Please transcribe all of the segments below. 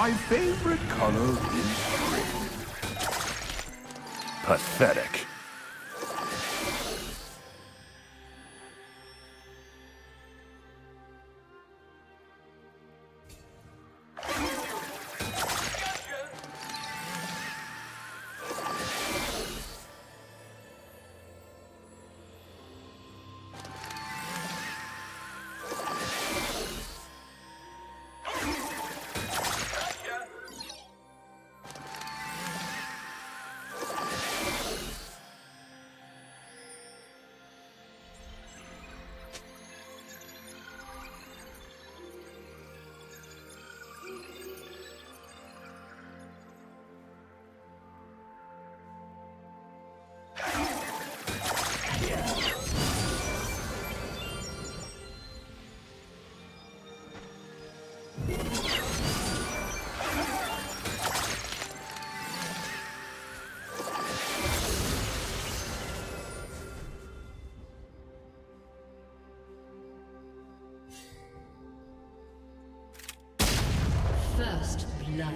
My favorite color is red. Pathetic. First blood.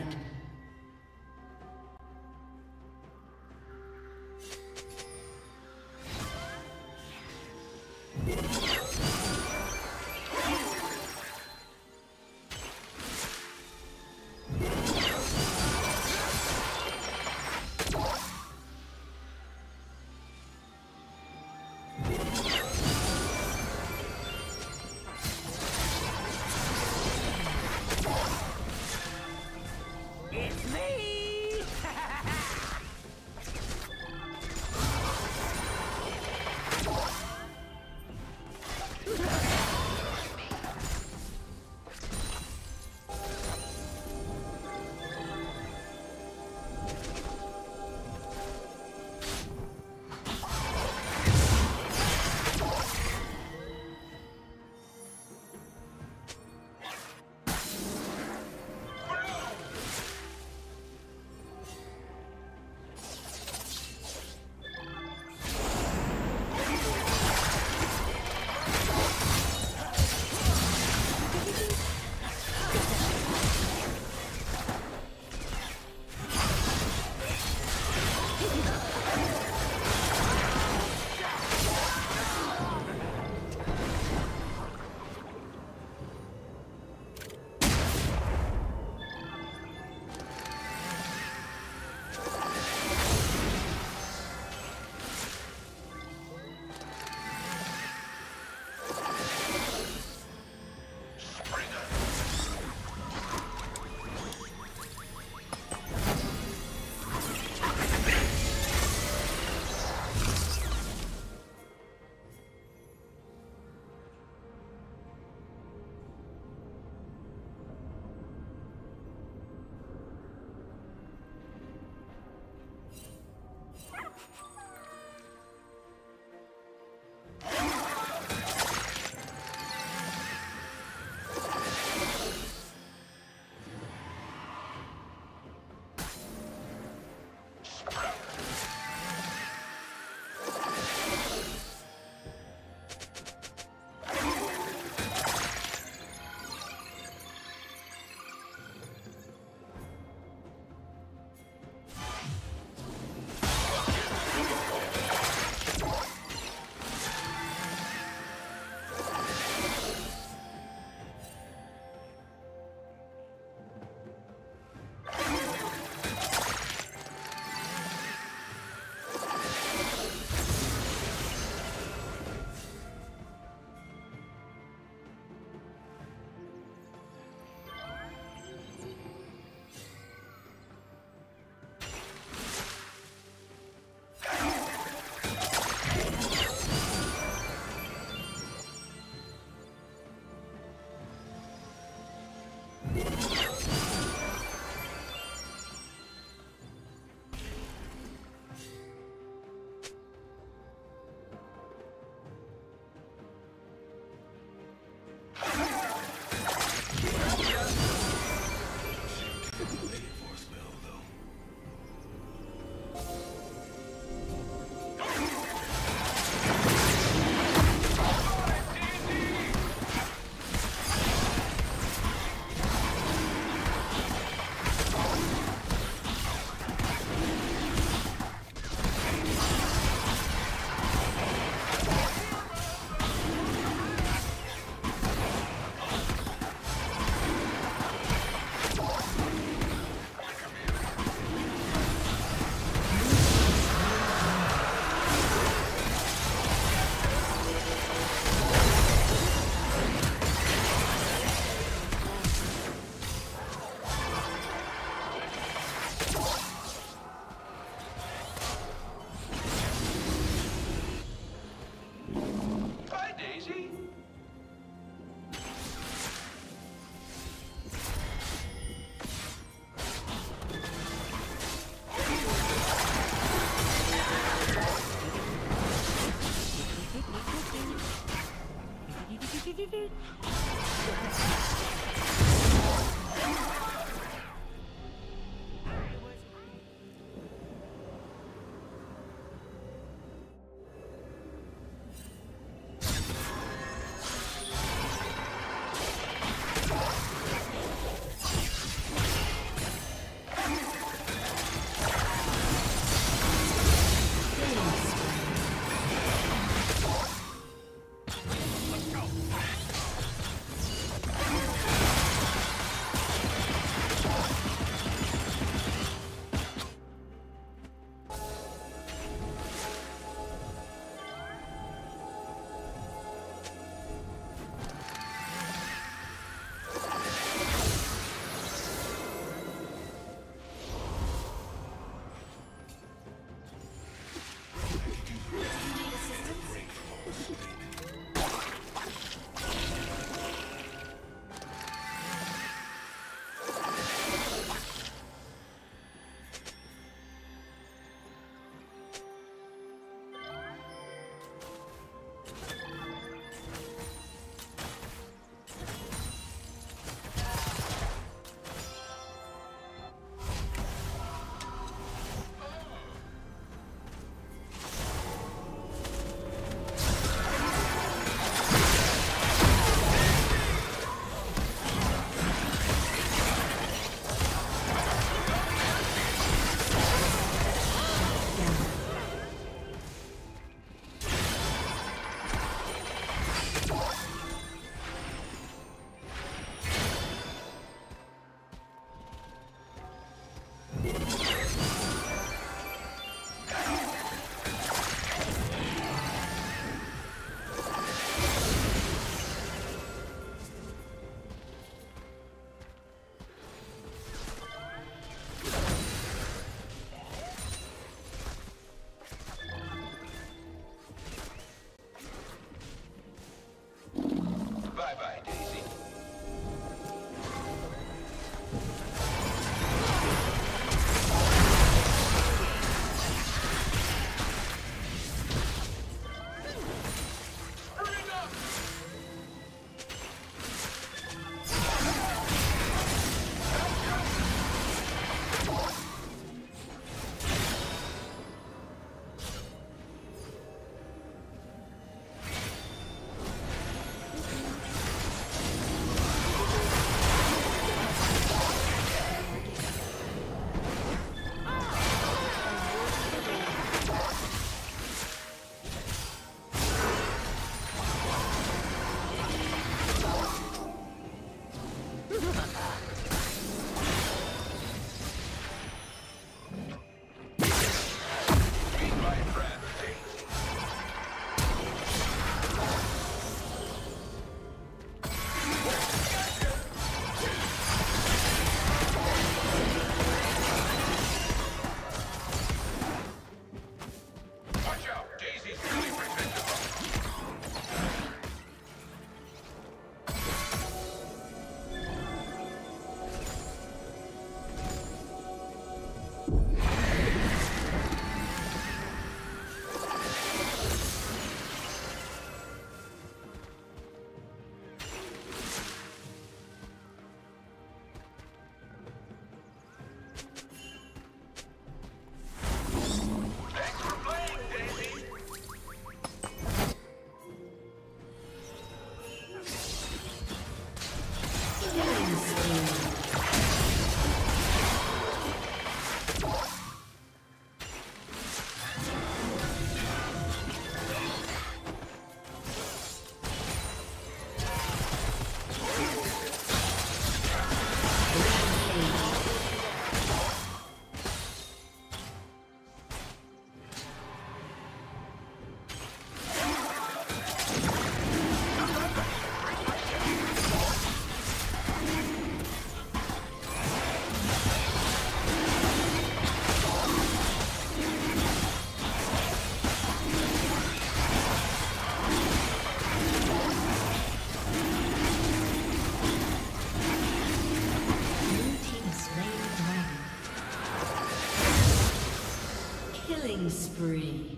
Killing spree.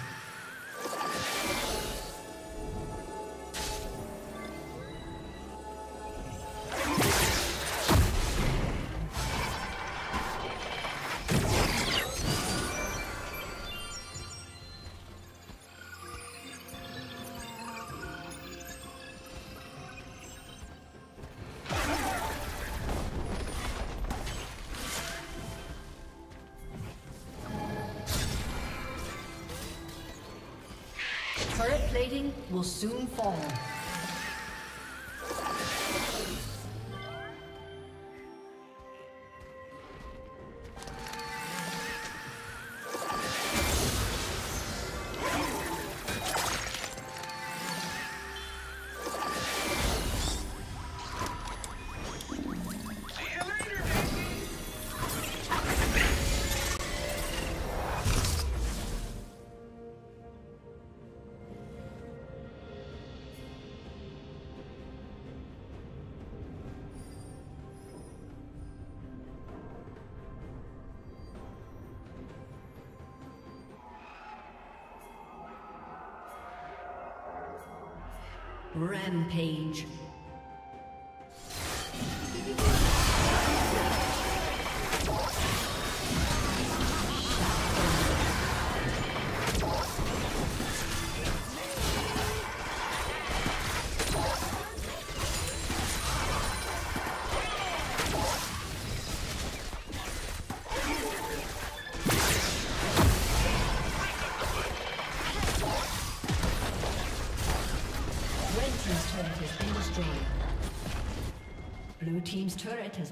Turret plating will soon fall. Rampage. Blue team's turret has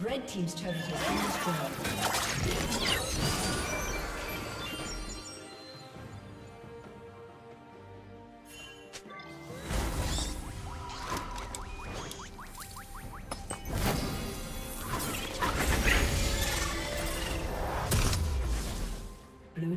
Red team's turret has been destroyed. Blue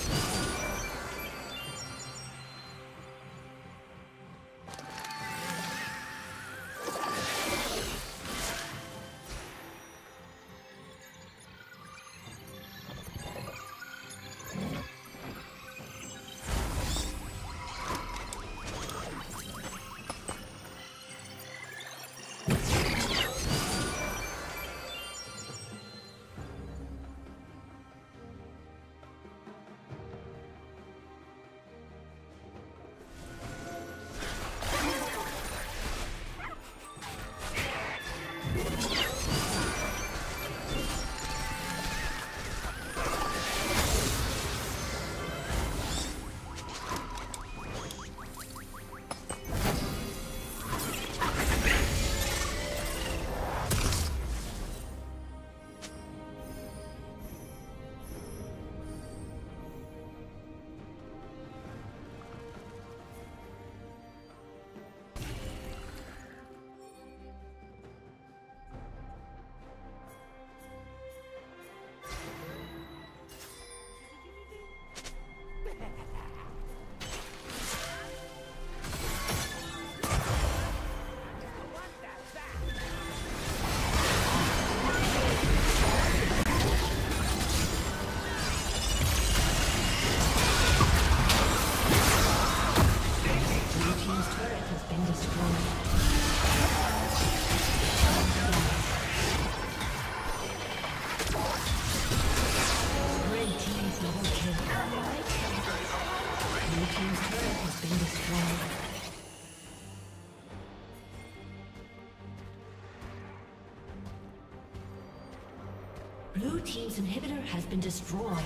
Blue team's inhibitor has been destroyed.